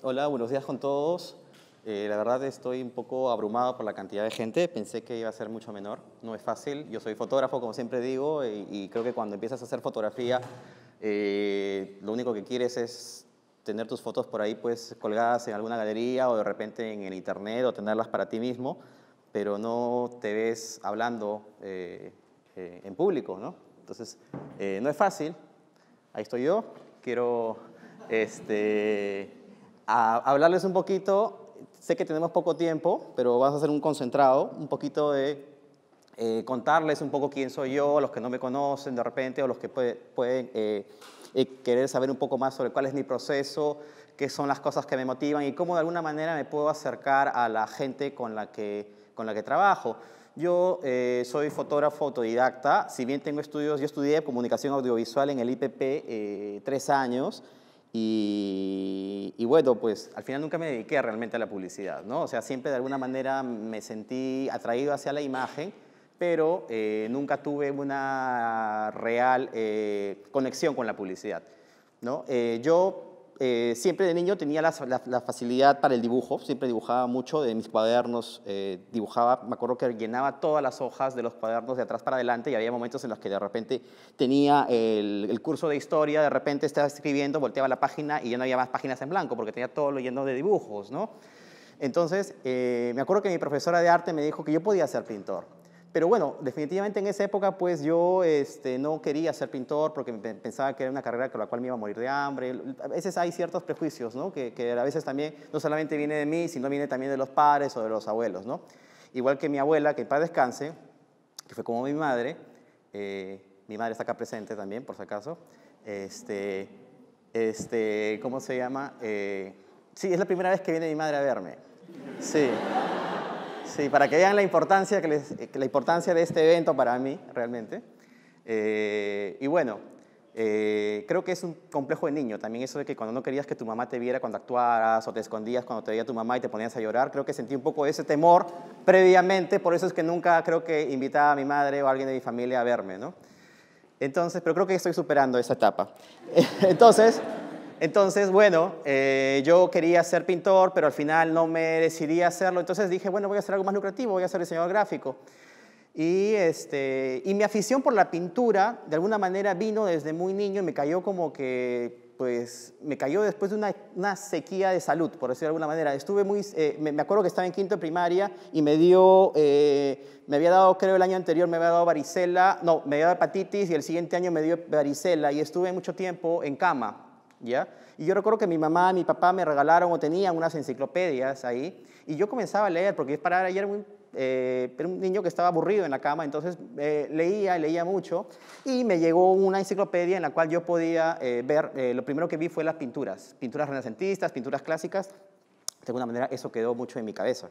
Hola, buenos días con todos. La verdad estoy un poco abrumado por la cantidad de gente. Pensé que iba a ser mucho menor. No es fácil. Yo soy fotógrafo, como siempre digo, y creo que cuando empiezas a hacer fotografía, lo único que quieres es tener tus fotos por ahí pues, colgadas en alguna galería o de repente en el internet o tenerlas para ti mismo, pero no te ves hablando en público, ¿no? Entonces, no es fácil. Ahí estoy yo. Quiero... a hablarles un poquito, sé que tenemos poco tiempo, pero vas a hacer un concentrado, un poquito de contarles un poco quién soy yo, los que no me conocen de repente, o los que pueden querer saber un poco más sobre cuál es mi proceso, qué son las cosas que me motivan y cómo de alguna manera me puedo acercar a la gente con la que trabajo. Yo soy fotógrafo autodidacta, si bien tengo estudios, yo estudié comunicación audiovisual en el IPP 3 años, Y bueno, pues al final nunca me dediqué realmente a la publicidad, ¿no? O sea, siempre de alguna manera me sentí atraído hacia la imagen, pero nunca tuve una real conexión con la publicidad, ¿no? Yo siempre de niño tenía la facilidad para el dibujo, siempre dibujaba mucho de mis cuadernos, dibujaba, me acuerdo que llenaba todas las hojas de los cuadernos de atrás para adelante y había momentos en los que de repente tenía el curso de historia, de repente estaba escribiendo, volteaba la página y ya no había más páginas en blanco porque tenía todo lo lleno de dibujos, ¿no? Entonces, me acuerdo que mi profesora de arte me dijo que yo podía ser pintor. Pero bueno, definitivamente en esa época pues yo no quería ser pintor porque pensaba que era una carrera con la cual me iba a morir de hambre. A veces hay ciertos prejuicios, ¿no? Que a veces también no solamente viene de mí, sino viene también de los padres o de los abuelos, ¿no? Igual que mi abuela, que en paz descanse, que fue como mi madre está acá presente también, por si acaso, ¿cómo se llama? Sí, es la primera vez que viene mi madre a verme, sí. Sí, para que vean la importancia, la importancia de este evento para mí, realmente. Y bueno, creo que es un complejo de niño. También eso de que cuando no querías que tu mamá te viera cuando actuaras o te escondías cuando te veía tu mamá y te ponías a llorar, creo que sentí un poco ese temor previamente. Por eso es que nunca creo que invitaba a mi madre o a alguien de mi familia a verme, ¿no? Entonces, pero creo que estoy superando esa etapa. Entonces, bueno, yo quería ser pintor, pero al final no me decidí a hacerlo. Entonces dije, bueno, voy a hacer algo más lucrativo, voy a ser diseñador gráfico. Y mi afición por la pintura, de alguna manera, vino desde muy niño y me cayó como que, pues, me cayó después de una sequía de salud, por decirlo de alguna manera. Estuve muy, me acuerdo que estaba en quinto de primaria y me había dado, creo el año anterior, me había dado varicela, no, me había dado hepatitis y el siguiente año me dio varicela y estuve mucho tiempo en cama. ¿Ya? Y yo recuerdo que mi mamá y mi papá me regalaron o tenían unas enciclopedias ahí y yo comenzaba a leer porque yo era un niño que estaba aburrido en la cama, entonces leía mucho y me llegó una enciclopedia en la cual yo podía ver, lo primero que vi fue las pinturas renacentistas, pinturas clásicas, de alguna manera eso quedó mucho en mi cabeza.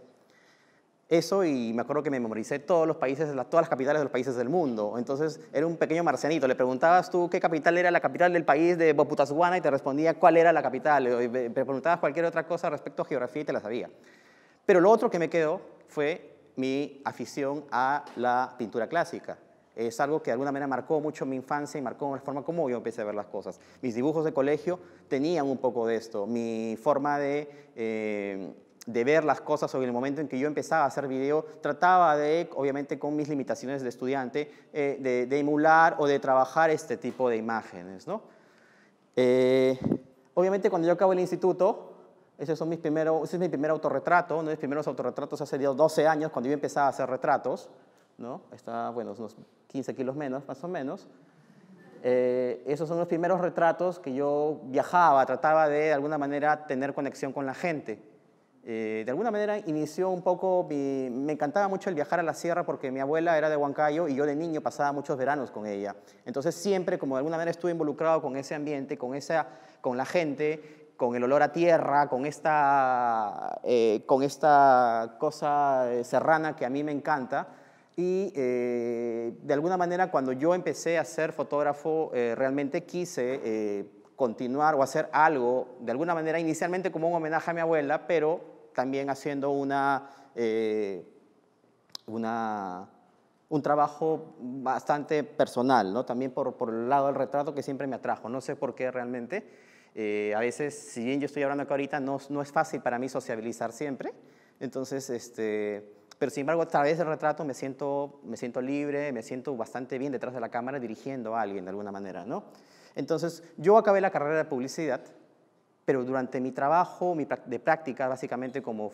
Eso y me acuerdo que me memoricé todos los países, todas las capitales de los países del mundo. Entonces era un pequeño marcianito. Le preguntabas tú qué capital era la capital del país de Botswana y te respondía cuál era la capital. O me preguntabas cualquier otra cosa respecto a geografía y te la sabía. Pero lo otro que me quedó fue mi afición a la pintura clásica. Es algo que de alguna manera marcó mucho mi infancia y marcó la forma como yo empecé a ver las cosas. Mis dibujos de colegio tenían un poco de esto. Mi forma de ver las cosas sobre el momento en que yo empezaba a hacer video, trataba de, obviamente con mis limitaciones de estudiante, de emular o de trabajar este tipo de imágenes, ¿no? Obviamente cuando yo acabo el instituto, ese es mi primer autorretrato, uno de mis primeros autorretratos hace 12 años cuando yo empezaba a hacer retratos, ¿no? Estaba, bueno, unos 15 kilos menos, más o menos. Esos son los primeros retratos que yo viajaba, trataba de alguna manera tener conexión con la gente. De alguna manera inició un poco, me encantaba mucho el viajar a la sierra porque mi abuela era de Huancayo y yo de niño pasaba muchos veranos con ella. Entonces siempre como de alguna manera estuve involucrado con ese ambiente, con la gente, con el olor a tierra, con esta cosa serrana que a mí me encanta. Y de alguna manera, cuando yo empecé a ser fotógrafo, realmente quise continuar o hacer algo, de alguna manera, inicialmente como un homenaje a mi abuela, pero también haciendo un trabajo bastante personal, ¿no? También por el lado del retrato que siempre me atrajo. No sé por qué realmente. A veces, si bien yo estoy hablando acá ahorita, no es fácil para mí sociabilizar siempre. Entonces, pero sin embargo, a través del retrato me siento libre, me siento bastante bien detrás de la cámara dirigiendo a alguien de alguna manera, ¿no? Entonces, yo acabé la carrera de publicidad, pero durante mi trabajo de práctica, básicamente como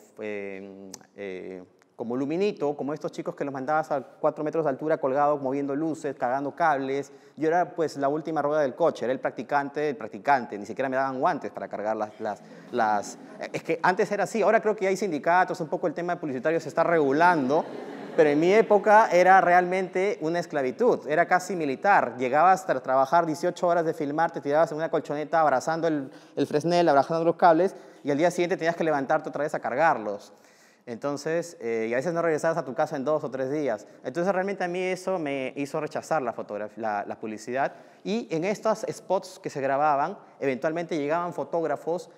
luminito, como estos chicos que los mandabas a 4 metros de altura colgados, moviendo luces, cargando cables. Yo era pues la última rueda del coche, era el practicante. Ni siquiera me daban guantes para cargar las... Es que antes era así, ahora creo que ya hay sindicatos, un poco el tema publicitario se está regulando, pero en mi época era realmente una esclavitud, era casi militar. Llegabas a trabajar 18 horas de filmar, te tirabas en una colchoneta abrazando el fresnel, abrazando los cables, y al día siguiente tenías que levantarte otra vez a cargarlos. Entonces, y a veces no regresabas a tu casa en 2 o 3 días. Entonces, realmente a mí eso me hizo rechazar la publicidad. Y en estos spots que se grababan, eventualmente llegaban fotógrafos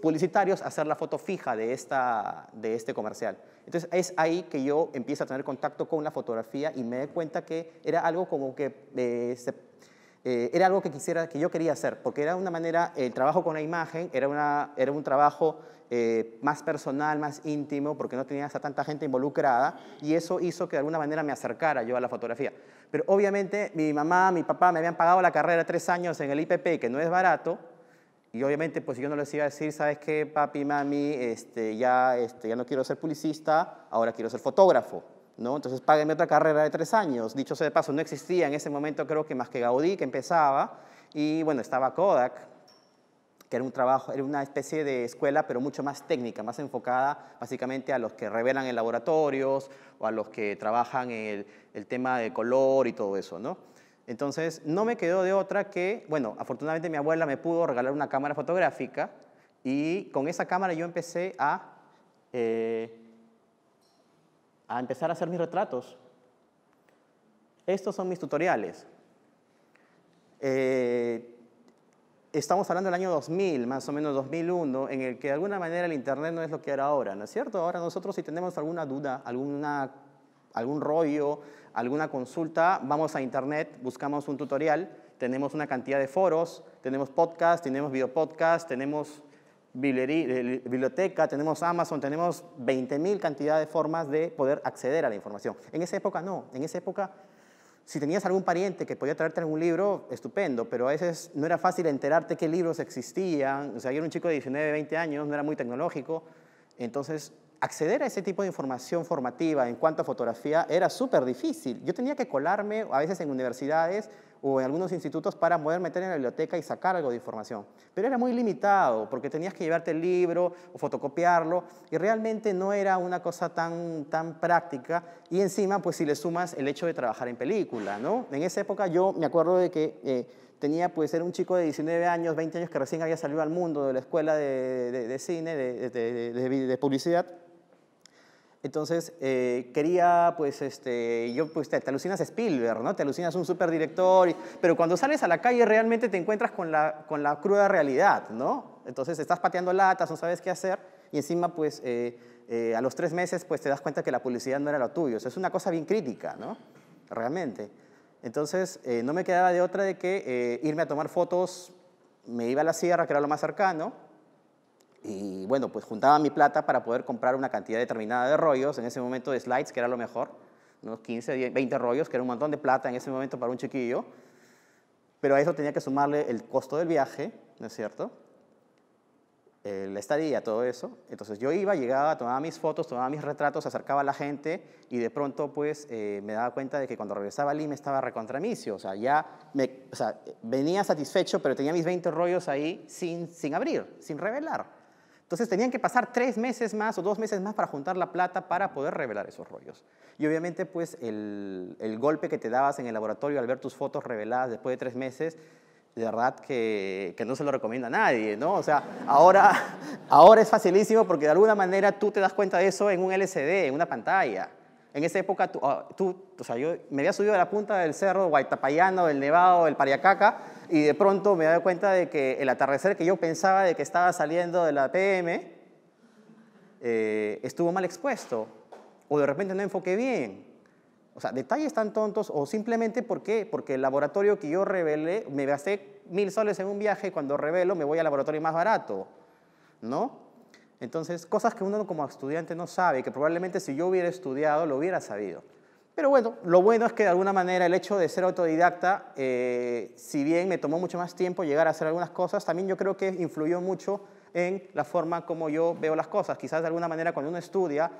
publicitarios a hacer la foto fija de este comercial. Entonces, es ahí que yo empiezo a tener contacto con la fotografía y me doy cuenta que era algo como que... era algo que yo quería hacer, porque era una manera, el trabajo con la imagen era un trabajo más personal, más íntimo, porque no tenía a tanta gente involucrada, y eso hizo que de alguna manera me acercara yo a la fotografía. Pero obviamente mi mamá, mi papá me habían pagado la carrera 3 años en el IPP, que no es barato, y obviamente pues yo no les iba a decir, ¿sabes qué, papi, mami? Ya no quiero ser publicista, ahora quiero ser fotógrafo, ¿no? Entonces, páguenme otra carrera de 3 años. Dicho sea de paso, no existía en ese momento, creo que más que Gaudí, que empezaba, y bueno, estaba Kodak, que era un trabajo, era una especie de escuela, pero mucho más técnica, más enfocada básicamente a los que revelan en laboratorios o a los que trabajan el tema de color y todo eso, ¿no? Entonces, no me quedó de otra que, bueno, afortunadamente mi abuela me pudo regalar una cámara fotográfica y con esa cámara yo empecé a empezar a hacer mis retratos. Estos son mis tutoriales. Estamos hablando del año 2000, más o menos 2001, en el que de alguna manera el internet no es lo que era ahora, ¿no es cierto? Ahora nosotros, si tenemos alguna duda, algún rollo, alguna consulta, vamos a internet, buscamos un tutorial, tenemos una cantidad de foros, tenemos podcast, tenemos videopodcast, tenemos biblioteca, tenemos Amazon, tenemos 20.000 cantidades de formas de poder acceder a la información. En esa época no, en esa época si tenías algún pariente que podía traerte algún libro, estupendo, pero a veces no era fácil enterarte qué libros existían, o sea, yo era un chico de 19, 20 años, no era muy tecnológico, entonces acceder a ese tipo de información formativa en cuanto a fotografía era súper difícil. Yo tenía que colarme a veces en universidades o en algunos institutos para poder meter en la biblioteca y sacar algo de información. Pero era muy limitado porque tenías que llevarte el libro o fotocopiarlo y realmente no era una cosa tan práctica. Y encima, pues si le sumas el hecho de trabajar en película, ¿no? En esa época yo me acuerdo de que era un chico de 19 años, 20 años que recién había salido al mundo de la escuela de cine, de publicidad. Entonces, quería, pues, te alucinas Spielberg, ¿no? Te alucinas un superdirector, pero cuando sales a la calle realmente te encuentras con la cruda realidad, ¿no? Entonces, estás pateando latas, no sabes qué hacer, y encima, pues, a los 3 meses, pues, te das cuenta que la publicidad no era lo tuyo. O sea, es una cosa bien crítica, ¿no? Realmente. Entonces, no me quedaba de otra de que irme a tomar fotos, me iba a la sierra, que era lo más cercano, y bueno, pues juntaba mi plata para poder comprar una cantidad determinada de rollos, en ese momento de slides, que era lo mejor, unos 15, 20 rollos, que era un montón de plata en ese momento para un chiquillo, pero a eso tenía que sumarle el costo del viaje, ¿no es cierto? La estadía, todo eso. Entonces yo iba, llegaba, tomaba mis fotos, tomaba mis retratos, acercaba a la gente y de pronto pues me daba cuenta de que cuando regresaba a Lima estaba recontra misio, o sea, venía satisfecho, pero tenía mis 20 rollos ahí sin abrir, sin revelar. Entonces tenían que pasar 3 meses más o 2 meses más para juntar la plata para poder revelar esos rollos. Y obviamente pues el golpe que te dabas en el laboratorio al ver tus fotos reveladas después de 3 meses de verdad que no se lo recomienda a nadie, ¿no? O sea, ahora es facilísimo porque de alguna manera tú te das cuenta de eso en un LCD, en una pantalla. En esa época, o sea, yo me había subido a la punta del cerro Guaytapayano, del Nevado, del Pariacaca, y de pronto me daba cuenta de que el atardecer que yo pensaba de que estaba saliendo de la PM estuvo mal expuesto, o de repente no enfoqué bien. O sea, detalles tan tontos, o simplemente ¿por qué? Porque el laboratorio que yo revelé, me gasté 1000 soles en un viaje, y cuando revelo me voy al laboratorio más barato, ¿no? Entonces, cosas que uno como estudiante no sabe, que probablemente si yo hubiera estudiado lo hubiera sabido. Pero bueno, lo bueno es que de alguna manera el hecho de ser autodidacta, si bien me tomó mucho más tiempo llegar a hacer algunas cosas, también yo creo que influyó mucho en la forma como yo veo las cosas. Quizás de alguna manera cuando uno estudia,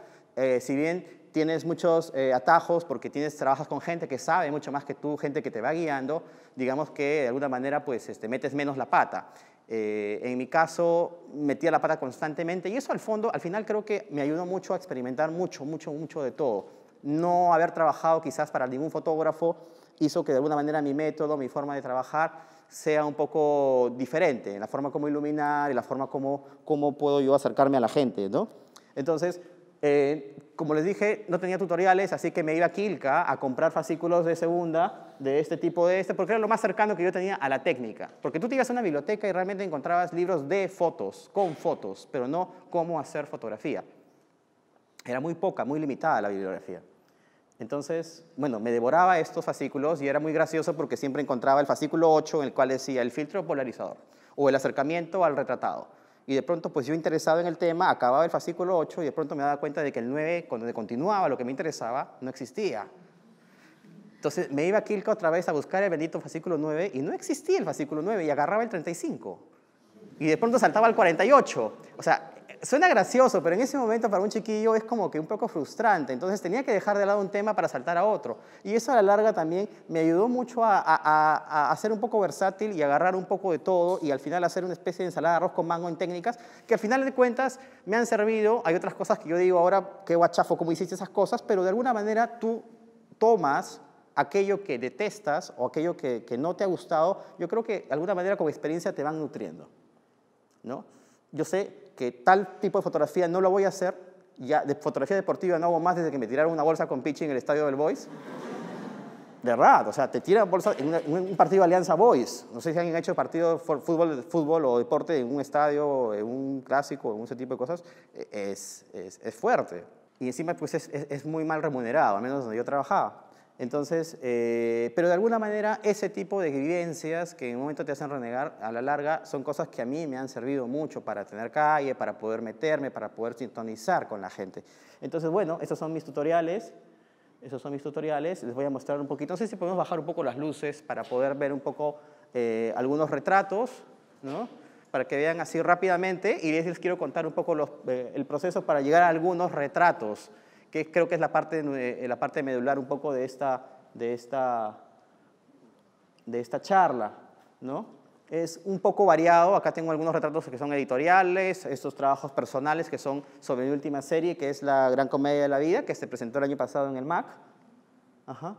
si bien tienes muchos atajos porque trabajas con gente que sabe mucho más que tú, gente que te va guiando, digamos que de alguna manera pues metes menos la pata. En mi caso, metía la pata constantemente y eso al final creo que me ayudó mucho a experimentar mucho de todo. No haber trabajado quizás para ningún fotógrafo hizo que de alguna manera mi método, mi forma de trabajar sea un poco diferente, en la forma como iluminar, en la forma como puedo yo acercarme a la gente, ¿no? Entonces, como les dije, no tenía tutoriales, así que me iba a Quilca a comprar fascículos de segunda de este tipo porque era lo más cercano que yo tenía a la técnica. Porque tú te ibas a una biblioteca y realmente encontrabas libros de fotos, con fotos, pero no cómo hacer fotografía. Era muy poca, muy limitada la bibliografía. Entonces, bueno, me devoraba estos fascículos y era muy gracioso porque siempre encontraba el fascículo 8 en el cual decía el filtro polarizador o el acercamiento al retratado. Y de pronto, pues yo interesado en el tema, acababa el fascículo 8 y de pronto me daba cuenta de que el 9, cuando continuaba lo que me interesaba, no existía. Entonces me iba a Quilca otra vez a buscar el bendito fascículo 9 y no existía el fascículo 9 y agarraba el 35. Y de pronto saltaba al 48. O sea, suena gracioso, pero en ese momento para un chiquillo es como que un poco frustrante. Entonces tenía que dejar de lado un tema para saltar a otro. Y eso a la larga también me ayudó mucho a ser un poco versátil y agarrar un poco de todo y al final hacer una especie de ensalada de arroz con mango en técnicas que al final de cuentas me han servido. Hay otras cosas que yo digo ahora, qué guachafo, cómo hiciste esas cosas, pero de alguna manera tú tomas aquello que detestas o aquello que no te ha gustado. Yo creo que de alguna manera como experiencia te van nutriendo, ¿no? Yo sé que tal tipo de fotografía no lo voy a hacer, ya de fotografía deportiva no hago más desde que me tiraron una bolsa con pitching en el estadio del Boys. De verdad, o sea, te tiran bolsa en un partido de Alianza Boys. No sé si han hecho partidos de fútbol o deporte en un estadio, en un clásico, en ese tipo de cosas. Es fuerte. Y encima pues es muy mal remunerado, al menos donde yo trabajaba. Entonces, pero de alguna manera ese tipo de vivencias que en un momento te hacen renegar, a la larga son cosas que a mí me han servido mucho para tener calle, para poder meterme, para poder sintonizar con la gente. Entonces, bueno, esos son mis tutoriales. Les voy a mostrar un poquito. No sé si podemos bajar un poco las luces para poder ver un poco algunos retratos, ¿no? Para que vean así rápidamente. Y les quiero contar un poco el proceso para llegar a algunos retratos, que creo que es la parte medular un poco de esta charla, ¿no? Es un poco variado, acá tengo algunos retratos que son editoriales, estos trabajos personales que son sobre mi última serie, que es La Gran Comedia de la Vida, que se presentó el año pasado en el MAC. Ajá.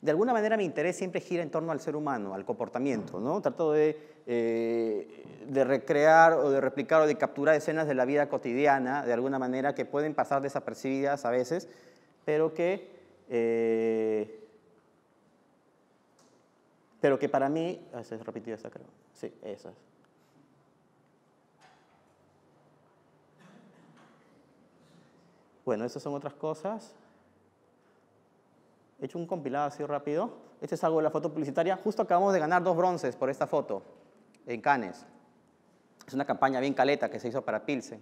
De alguna manera mi interés siempre gira en torno al ser humano, al comportamiento, ¿no? Trato de recrear o de replicar o de capturar escenas de la vida cotidiana, de alguna manera, que pueden pasar desapercibidas a veces, pero que para mí... ¿Es repetida esta, creo? Sí, esa. Bueno, esas son otras cosas. He hecho un compilado así rápido. Este es algo de la foto publicitaria. Justo acabamos de ganar 2 bronces por esta foto en Cannes. Es una campaña bien caleta que se hizo para Pilsen,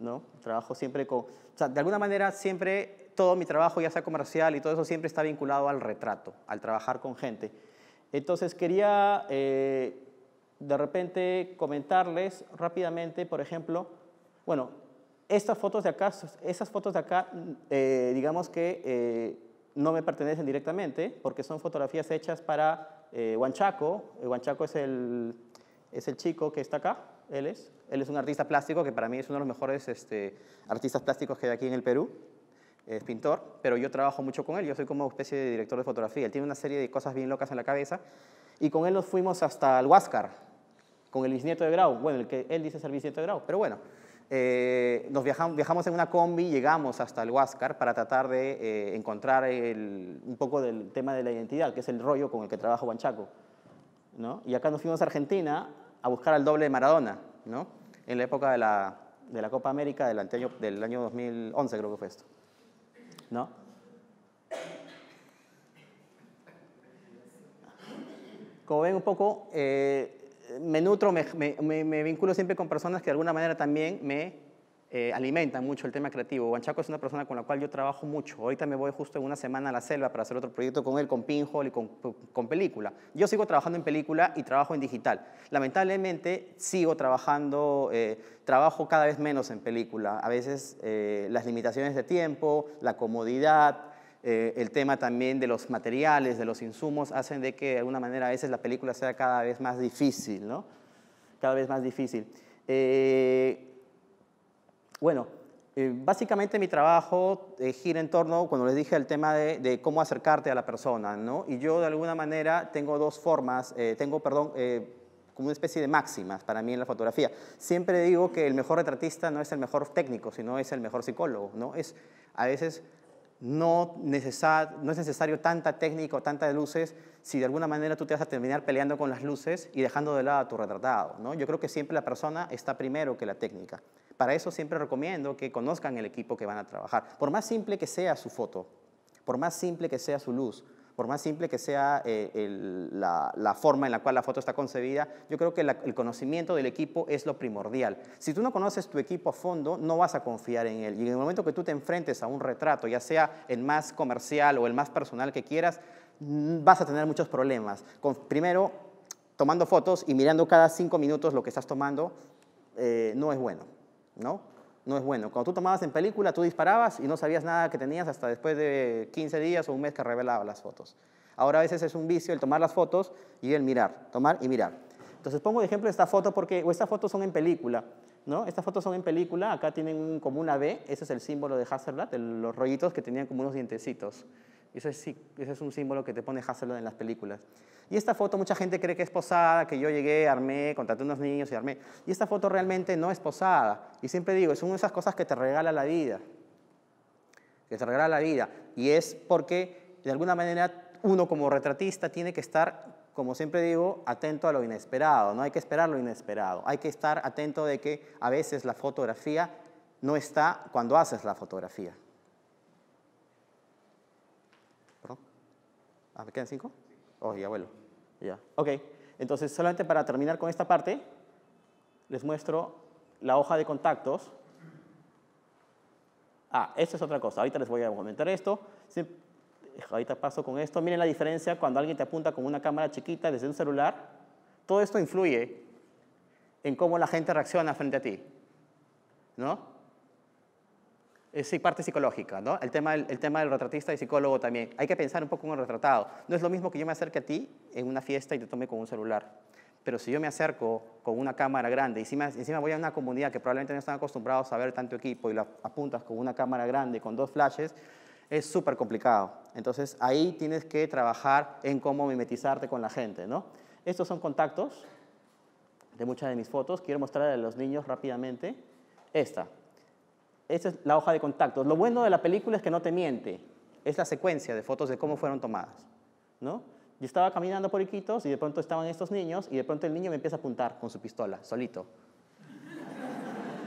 ¿no? Trabajo siempre con... O sea, de alguna manera siempre todo mi trabajo, ya sea comercial y todo eso, siempre está vinculado al retrato, al trabajar con gente. Entonces quería de repente comentarles rápidamente, por ejemplo, bueno, estas fotos de acá, esas fotos de acá, digamos que... no me pertenecen directamente porque son fotografías hechas para Huanchaco. Huanchaco es el chico que está acá, él es un artista plástico que para mí es uno de los mejores artistas plásticos que hay aquí en el Perú. es pintor, pero yo trabajo mucho con él, yo soy como especie de director de fotografía, él tiene una serie de cosas bien locas en la cabeza, y con él nos fuimos hasta el Huáscar, con el bisnieto de Grau, bueno, el que él dice ser bisnieto de Grau, pero bueno, viajamos en una combi, llegamos hasta el Huáscar para tratar de encontrar un poco del tema de la identidad, que es el rollo con el que trabaja Huanchaco, ¿no? Y acá nos fuimos a Argentina a buscar al doble de Maradona, ¿no? En la época de la Copa América del año 2011, creo que fue esto, ¿no? Como ven un poco, me nutro, me vinculo siempre con personas que de alguna manera también me alimentan mucho el tema creativo. Huanchaco es una persona con la cual yo trabajo mucho. Ahorita me voy justo en una semana a la selva para hacer otro proyecto con él, con pinhole y con película. Yo sigo trabajando en película y trabajo en digital. Lamentablemente sigo trabajando, trabajo cada vez menos en película. A veces las limitaciones de tiempo, la comodidad, el tema también de los materiales, de los insumos, hacen de que de alguna manera a veces la película sea cada vez más difícil, ¿no? Cada vez más difícil. Bueno, básicamente mi trabajo gira en torno, cuando les dije, al tema de cómo acercarte a la persona, ¿no? Y yo de alguna manera tengo dos formas, como una especie de máximas para mí en la fotografía. Siempre digo que el mejor retratista no es el mejor técnico, sino es el mejor psicólogo, ¿no? No es necesario tanta técnica o tantas luces si de alguna manera tú te vas a terminar peleando con las luces y dejando de lado a tu retratado, ¿no? Yo creo que siempre la persona está primero que la técnica. Para eso siempre recomiendo que conozcan el equipo que van a trabajar. Por más simple que sea su foto, por más simple que sea su luz, por más simple que sea la forma en la cual la foto está concebida, yo creo que el conocimiento del equipo es lo primordial. Si tú no conoces tu equipo a fondo, no vas a confiar en él. Y en el momento que tú te enfrentes a un retrato, ya sea el más comercial o el más personal que quieras, vas a tener muchos problemas. Primero, tomando fotos y mirando cada 5 minutos lo que estás tomando, no es bueno, ¿no? No es bueno. Cuando tú tomabas en película, tú disparabas y no sabías nada que tenías hasta después de 15 días o un mes que revelaba las fotos. Ahora a veces es un vicio el tomar las fotos y el mirar, tomar y mirar. Entonces pongo de ejemplo esta foto porque estas fotos son en película, ¿no? Estas fotos son en película, acá tienen como una V, ese es el símbolo de Hasselblad, los rollitos que tenían como unos dientecitos. Ese es un símbolo que te pone Hasselblad en las películas. Y esta foto mucha gente cree que es posada, que yo llegué, armé, contraté unos niños y armé. Y esta foto realmente no es posada. Y siempre digo, es una de esas cosas que te regala la vida. Que te regala la vida. Y es porque, de alguna manera, uno como retratista tiene que estar, como siempre digo, atento a lo inesperado. No hay que esperar lo inesperado. Hay que estar atento de que a veces la fotografía no está cuando haces la fotografía. ¿Perdón? ¿Me quedan 5? Oh, ya vuelo. Ya. Ok, entonces solamente para terminar con esta parte, les muestro la hoja de contactos. Ah, esto es otra cosa. Ahorita les voy a comentar esto. Ahorita paso con esto. Miren la diferencia cuando alguien te apunta con una cámara chiquita desde un celular. Todo esto influye en cómo la gente reacciona frente a ti, ¿no? Es parte psicológica, ¿no? El tema del retratista y psicólogo también. Hay que pensar un poco en el retratado. No es lo mismo que yo me acerque a ti en una fiesta y te tome con un celular. Pero si yo me acerco con una cámara grande, y encima voy a una comunidad que probablemente no están acostumbrados a ver tanto equipo y la apuntas con una cámara grande, con 2 flashes, es súper complicado. Entonces, ahí tienes que trabajar en cómo mimetizarte con la gente, ¿no? Estos son contactos de muchas de mis fotos. Quiero mostrar a los niños rápidamente esta. Esta es la hoja de contactos. Lo bueno de la película es que no te miente. Es la secuencia de fotos de cómo fueron tomadas, ¿no? Yo estaba caminando por Iquitos y de pronto estaban estos niños y de pronto el niño me empieza a apuntar con su pistola, solito.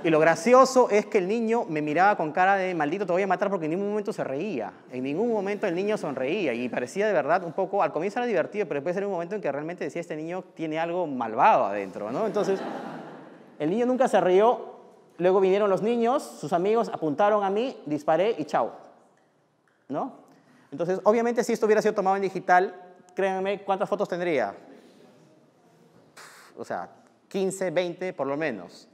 Y lo gracioso es que el niño me miraba con cara de maldito, te voy a matar, porque en ningún momento se reía. En ningún momento el niño sonreía y parecía de verdad un poco, al comienzo era divertido, pero después era un momento en que realmente decía, este niño tiene algo malvado adentro, ¿no? Entonces, el niño nunca se rió. Luego vinieron los niños, sus amigos apuntaron a mí, disparé y chao, ¿no? Entonces, obviamente, si esto hubiera sido tomado en digital, créanme, ¿cuántas fotos tendría? O sea, 15, 20, por lo menos,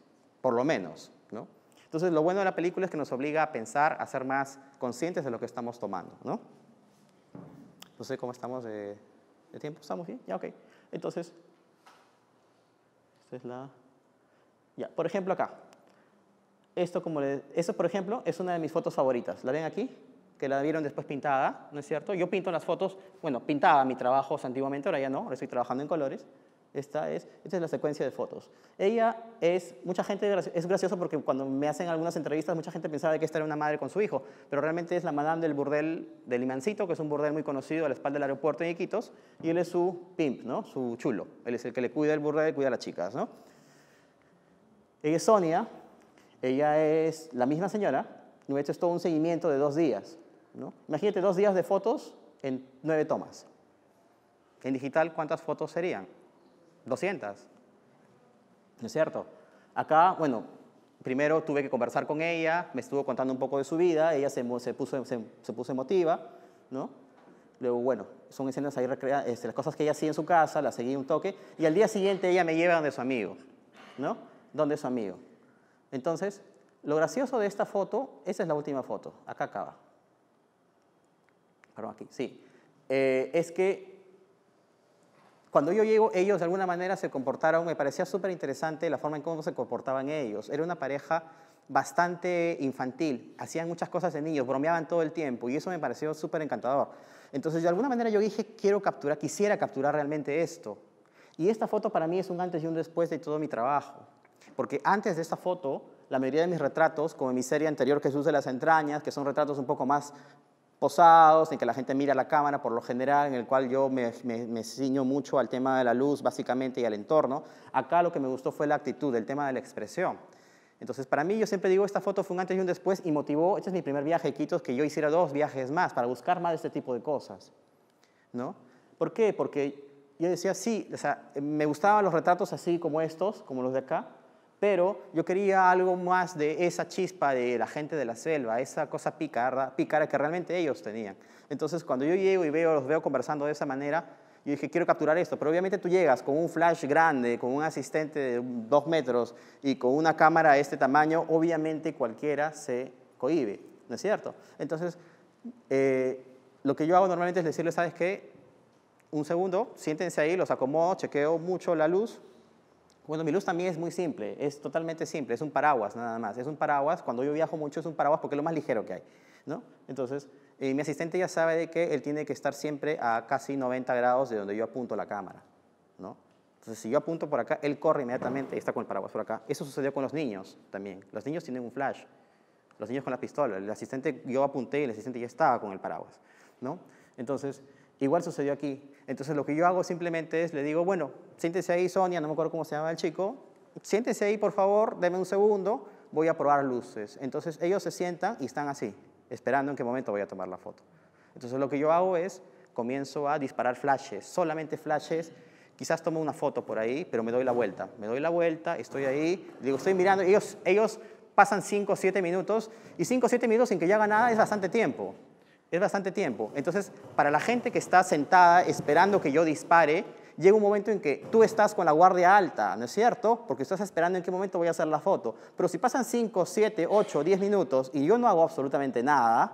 ¿no? Entonces, lo bueno de la película es que nos obliga a pensar, a ser más conscientes de lo que estamos tomando, ¿no? No sé cómo estamos de tiempo. ¿Estamos bien? Ya, ok. Entonces, esta es la... Ya, por ejemplo, acá. Esto, por ejemplo, es una de mis fotos favoritas. ¿La ven aquí? que la vieron después pintada, ¿no es cierto? Yo pinto en las fotos, bueno, pintaba mis trabajos antiguamente, ahora ya no, ahora estoy trabajando en colores. Esta es la secuencia de fotos. Mucha gente, es gracioso porque cuando me hacen algunas entrevistas, mucha gente pensaba que esta era una madre con su hijo, pero realmente es la madame del burdel de Limancito, que es un burdel muy conocido a la espalda del aeropuerto en Iquitos, y él es su pimp, ¿no? Su chulo. Él es el que le cuida el burdel, cuida a las chicas, ¿no? Ella es Sonia, ella es la misma señora, me ha hecho todo un seguimiento de 2 días, ¿no? Imagínate 2 días de fotos en 9 tomas. En digital, ¿cuántas fotos serían? 200, ¿no es cierto? Acá, bueno, primero tuve que conversar con ella, me estuvo contando un poco de su vida, ella se puso emotiva, ¿no? Luego, bueno, son escenas ahí, las cosas que ella hacía en su casa, la seguí un toque, y al día siguiente ella me lleva donde su amigo, ¿no? Donde su amigo. Entonces, lo gracioso de esta foto, esa es la última foto, acá acaba. Perdón, aquí, sí. Es que cuando yo llego, ellos de alguna manera se comportaron, me parecía súper interesante la forma en cómo se comportaban ellos. Era una pareja bastante infantil, hacían muchas cosas de niños, bromeaban todo el tiempo y eso me pareció súper encantador. Entonces, de alguna manera yo dije, quisiera capturar realmente esto. Y esta foto para mí es un antes y un después de todo mi trabajo. Porque antes de esta foto, la mayoría de mis retratos, como en mi serie anterior, Jesús de las Entrañas, que son retratos un poco más posados, en que la gente mira la cámara por lo general, en el cual yo me ciño mucho al tema de la luz básicamente y al entorno. Acá lo que me gustó fue la actitud, el tema de la expresión. Entonces, para mí, yo siempre digo, esta foto fue un antes y un después y motivó, este es mi primer viaje a Iquitos, que yo hiciera 2 viajes más para buscar más de este tipo de cosas, ¿no? ¿Por qué? Porque yo decía, sí, o sea, me gustaban los retratos así como estos, como los de acá, pero yo quería algo más de esa chispa de la gente de la selva, esa cosa pícara que realmente ellos tenían. Entonces, cuando yo llego y los veo conversando de esa manera, yo dije, quiero capturar esto. Pero obviamente tú llegas con un flash grande, con un asistente de 2 metros y con una cámara de este tamaño, obviamente cualquiera se cohíbe, ¿no es cierto? Entonces, lo que yo hago normalmente es decirles, ¿sabes qué? Un segundo, siéntense ahí, los acomodo, chequeo mucho la luz. Bueno, mi luz también es muy simple, es totalmente simple, es un paraguas nada más. Es un paraguas, cuando yo viajo mucho es un paraguas porque es lo más ligero que hay, ¿no? Entonces, mi asistente ya sabe de que él tiene que estar siempre a casi 90 grados de donde yo apunto la cámara, ¿no? Entonces, si yo apunto por acá, él corre inmediatamente y está con el paraguas por acá. Eso sucedió con los niños también. Los niños tienen un flash, los niños con la pistola. El asistente, yo apunté y el asistente ya estaba con el paraguas, ¿no? Entonces, igual sucedió aquí. Entonces, lo que yo hago simplemente es, le digo, bueno, siéntese ahí, Sonia, no me acuerdo cómo se llamaba el chico, siéntese ahí, por favor, deme un segundo, voy a probar luces. Entonces, ellos se sientan y están así, esperando en qué momento voy a tomar la foto. Entonces, lo que yo hago es, comienzo a disparar flashes, solamente flashes, quizás tomo una foto por ahí, pero me doy la vuelta, estoy ahí, digo, estoy mirando, ellos pasan 5 o 7 minutos, y 5 o 7 minutos sin que yo haga nada es bastante tiempo. Es bastante tiempo. Entonces, para la gente que está sentada esperando que yo dispare, llega un momento en que tú estás con la guardia alta, ¿no es cierto? Porque estás esperando en qué momento voy a hacer la foto. Pero si pasan 5, 7, 8, 10 minutos y yo no hago absolutamente nada,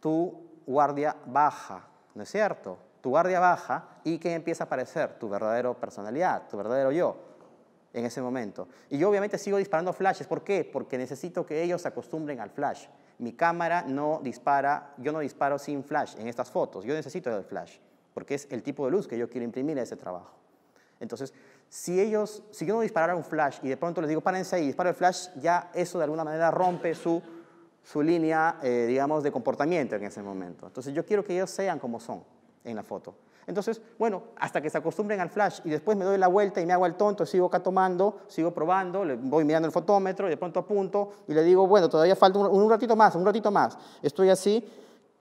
tu guardia baja, ¿no es cierto? Tu guardia baja y ¿qué empieza a aparecer? Tu verdadera personalidad, tu verdadero yo en ese momento. Y yo obviamente sigo disparando flashes. ¿Por qué? Porque necesito que ellos se acostumbren al flash. Mi cámara no dispara, yo no disparo sin flash en estas fotos, yo necesito el flash, porque es el tipo de luz que yo quiero imprimir a ese trabajo. Entonces, si yo no disparara un flash y de pronto les digo, párense ahí, disparo el flash, ya eso de alguna manera rompe su línea, digamos, de comportamiento en ese momento. Entonces, yo quiero que ellos sean como son en la foto. Entonces, bueno, hasta que se acostumbren al flash y después me doy la vuelta y me hago al tonto, sigo acá tomando, sigo probando, voy mirando el fotómetro y de pronto apunto y le digo, bueno, todavía falta un ratito más. Estoy así,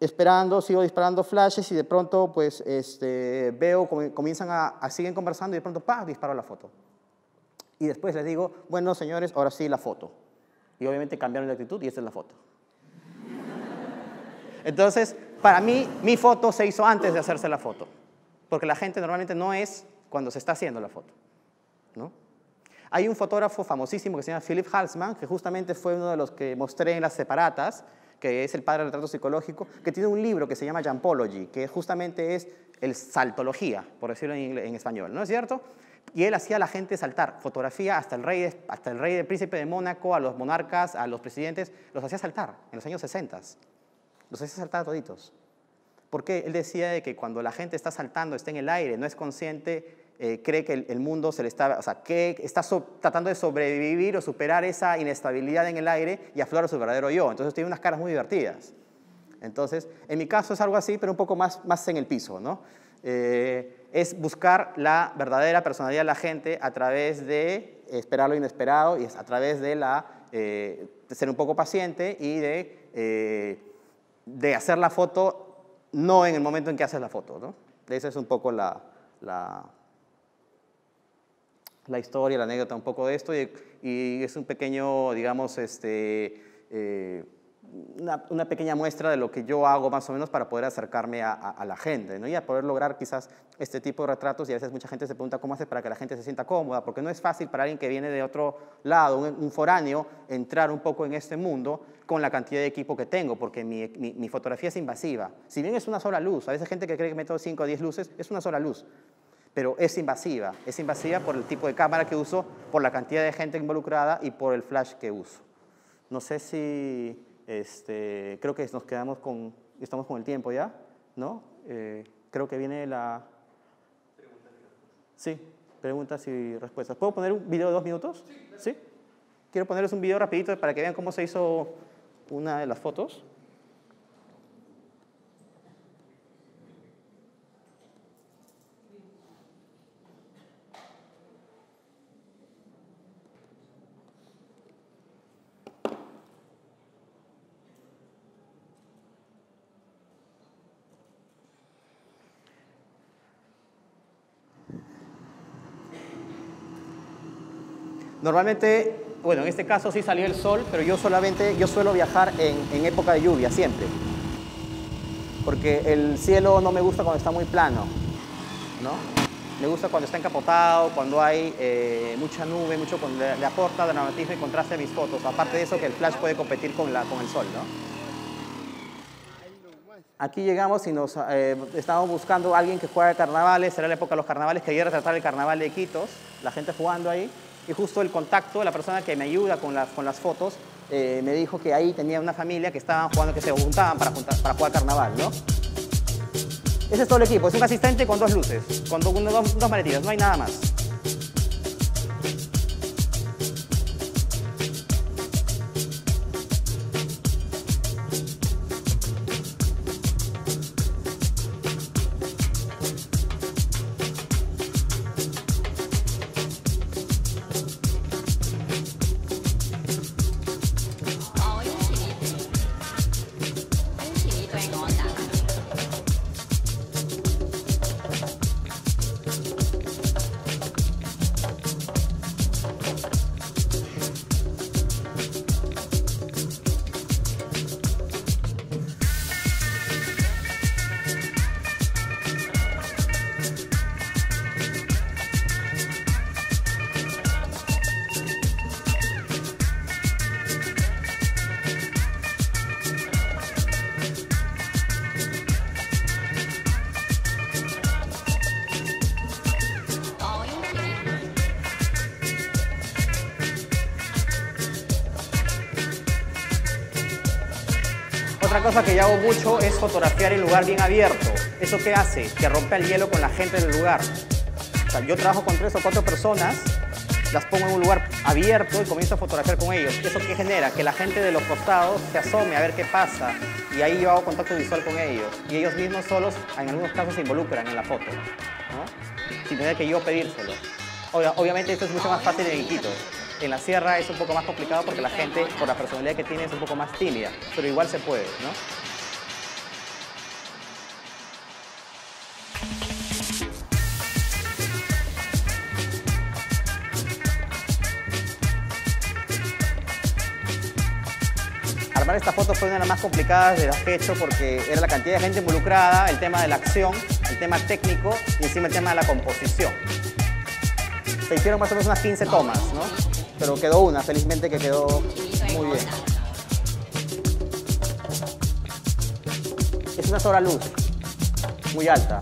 esperando, sigo disparando flashes y de pronto pues veo, comienzan siguen conversando y de pronto ¡pah!, disparo la foto. Y después les digo, bueno, señores, ahora sí la foto. Y obviamente cambiaron de actitud y esta es la foto. Entonces, para mí, mi foto se hizo antes de hacerse la foto. Porque la gente normalmente no es cuando se está haciendo la foto, ¿no? Hay un fotógrafo famosísimo que se llama Philip Halsman, que justamente fue uno de los que mostré en Las Separatas, que es el padre del retrato psicológico, que tiene un libro que se llama Jumpology, que justamente es el saltología, por decirlo en español, ¿no es cierto? Y él hacía a la gente saltar, fotografía hasta el príncipe de Mónaco, a los monarcas, a los presidentes, los hacía saltar en los años 60. los hace saltar toditos. Porque él decía de que cuando la gente está saltando, está en el aire, no es consciente, cree que el mundo se le está, o sea, que está tratando de sobrevivir o superar esa inestabilidad en el aire y aflora su verdadero yo. Entonces tiene unas caras muy divertidas. Entonces, en mi caso es algo así, pero un poco más en el piso, ¿no? Es buscar la verdadera personalidad de la gente a través de esperar lo inesperado y a través de ser un poco paciente y de hacer la foto no en el momento en que haces la foto, ¿no? Esa es un poco la historia, la anécdota un poco de esto y es un pequeño, digamos, una pequeña muestra de lo que yo hago más o menos para poder acercarme a la gente, ¿no? Y a poder lograr quizás este tipo de retratos. Y a veces mucha gente se pregunta cómo haces para que la gente se sienta cómoda, porque no es fácil para alguien que viene de otro lado, un foráneo, entrar un poco en este mundo con la cantidad de equipo que tengo, porque mi fotografía es invasiva. Si bien es una sola luz, a veces gente que cree que meto 5 o 10 luces, es una sola luz, pero es invasiva por el tipo de cámara que uso, por la cantidad de gente involucrada y por el flash que uso. No sé si... creo que nos quedamos con, estamos con el tiempo ya, ¿no? Creo que viene la... Sí, preguntas y respuestas. ¿Puedo poner un video de 2 minutos? Sí. ¿Sí? Quiero ponerles un video rapidito para que vean cómo se hizo una de las fotos. Normalmente, bueno, en este caso sí salió el sol, pero yo suelo viajar en época de lluvia, siempre. Porque el cielo no me gusta cuando está muy plano, ¿no? Me gusta cuando está encapotado, cuando hay mucha nube, mucho cuando le aporta dramatismo y contraste a mis fotos. Aparte de eso, que el flash puede competir con el sol, ¿no? Aquí llegamos y nos estábamos buscando a alguien que juega carnavales. Era la época de los carnavales, quería retratar el carnaval de Iquitos, la gente jugando ahí. Y justo el contacto, la persona que me ayuda con las fotos, me dijo que ahí tenía una familia que estaban jugando, que se juntaban para jugar carnaval, ¿no? Ese es todo el equipo, es un asistente con 2 luces, con dos maletillas, no hay nada más. Otra cosa que yo hago mucho es fotografiar en lugar bien abierto. ¿Eso qué hace? Que rompe el hielo con la gente del lugar. O sea, yo trabajo con 3 o 4 personas, las pongo en un lugar abierto y comienzo a fotografiar con ellos. ¿Eso qué genera? Que la gente de los costados se asome a ver qué pasa y ahí yo hago contacto visual con ellos. Y ellos mismos solos, en algunos casos, se involucran en la foto, ¿no? Sin tener que yo pedírselo. Obviamente esto es mucho más fácil en Iquitos. En la sierra es un poco más complicado porque la gente, por la personalidad que tiene, es un poco más tímida, pero igual se puede, ¿no? Armar esta foto fue una de las más complicadas de las que he hecho porque era la cantidad de gente involucrada, el tema de la acción, el tema técnico y encima el tema de la composición. Se hicieron más o menos unas 15 tomas, ¿no? Pero quedó una, felizmente que quedó muy bien. Es una sola luz, muy alta.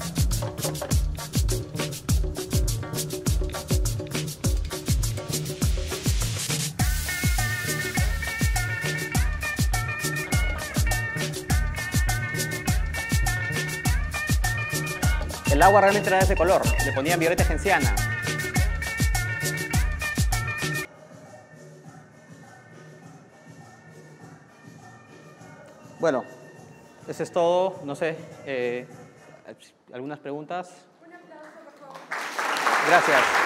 El agua realmente era de ese color, le ponían violeta genciana. Bueno, eso es todo, no sé, ¿algunas preguntas? Un aplauso, por favor. Gracias.